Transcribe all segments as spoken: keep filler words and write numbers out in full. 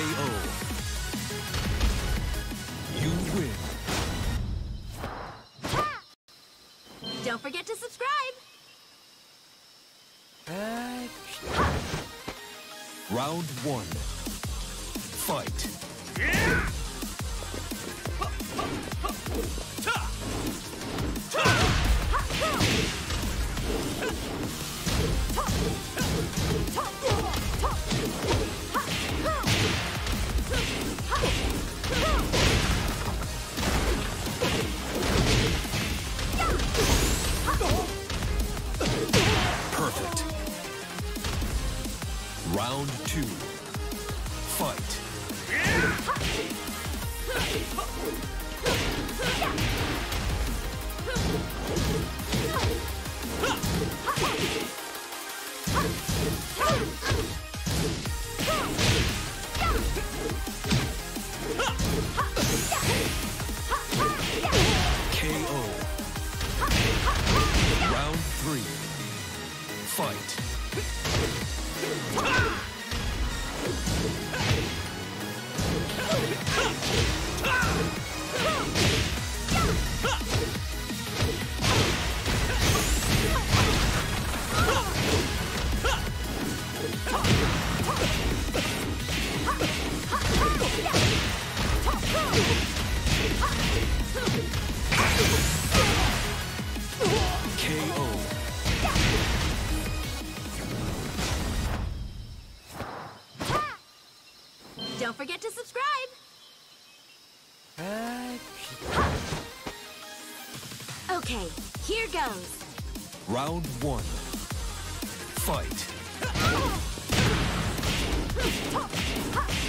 K O. You win. Ha! Don't forget to subscribe. Action. Round one. Fight. Yeah! Perfect. Round two. Fight. K O. Round three. Fight. Don't forget to subscribe! Action. Okay, here goes! Round one. Fight!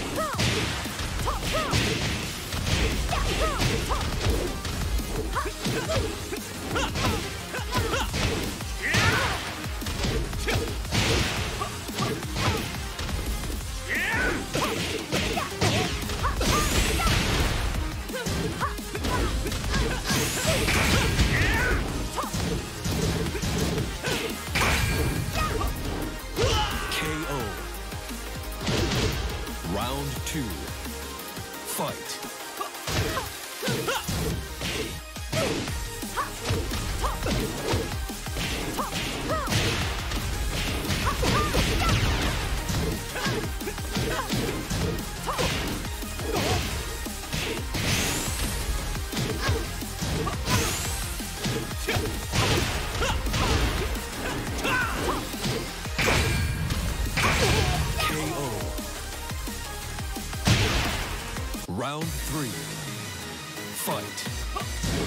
Round two. Fight. K O.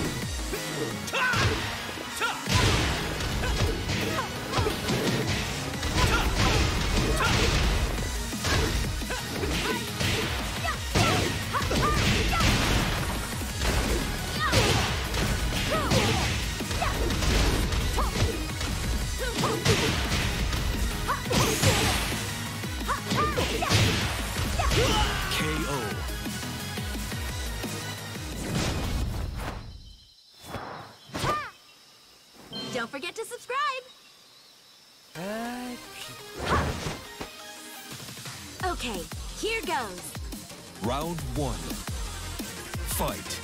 Round three. Fight. K O. Don't forget to subscribe! Action. Okay, here goes! Round one. Fight!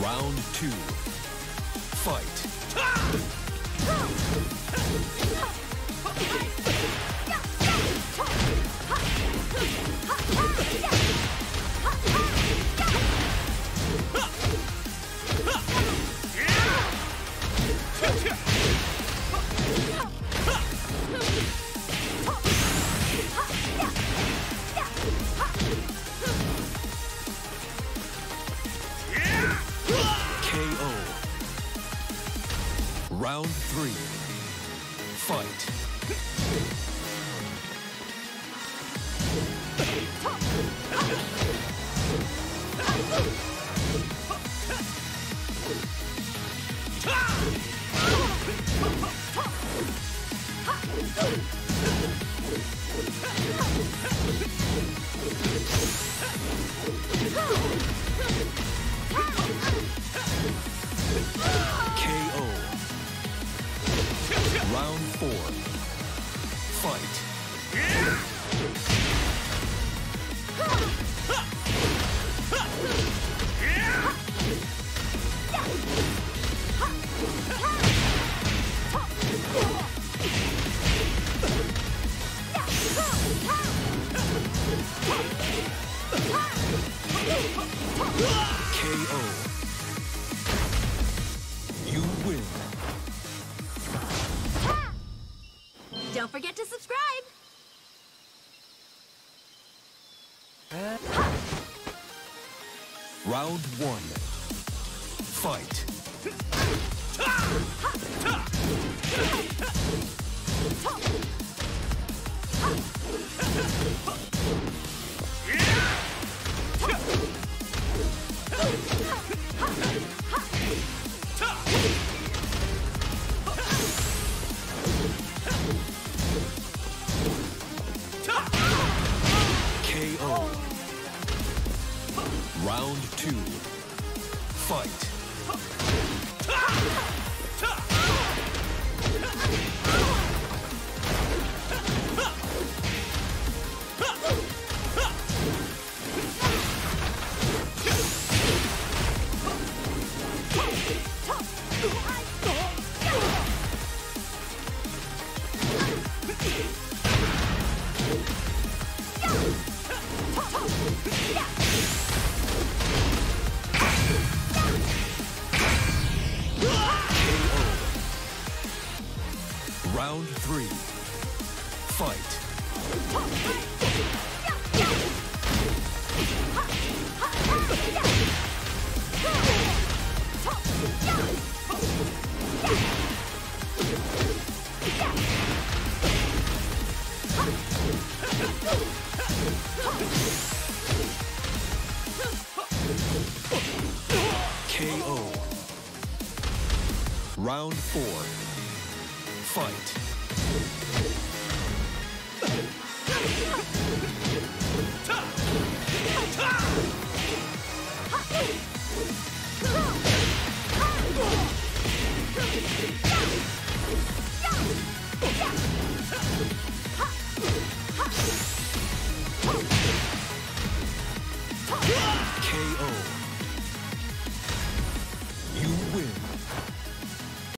Round two. Fight. Round three. Fight. K O. Round four. Fight. K O. You win. Don't forget to subscribe! Uh. Round one. Fight. Round two. Fight. Round three. Fight. K O. Round four. Fight.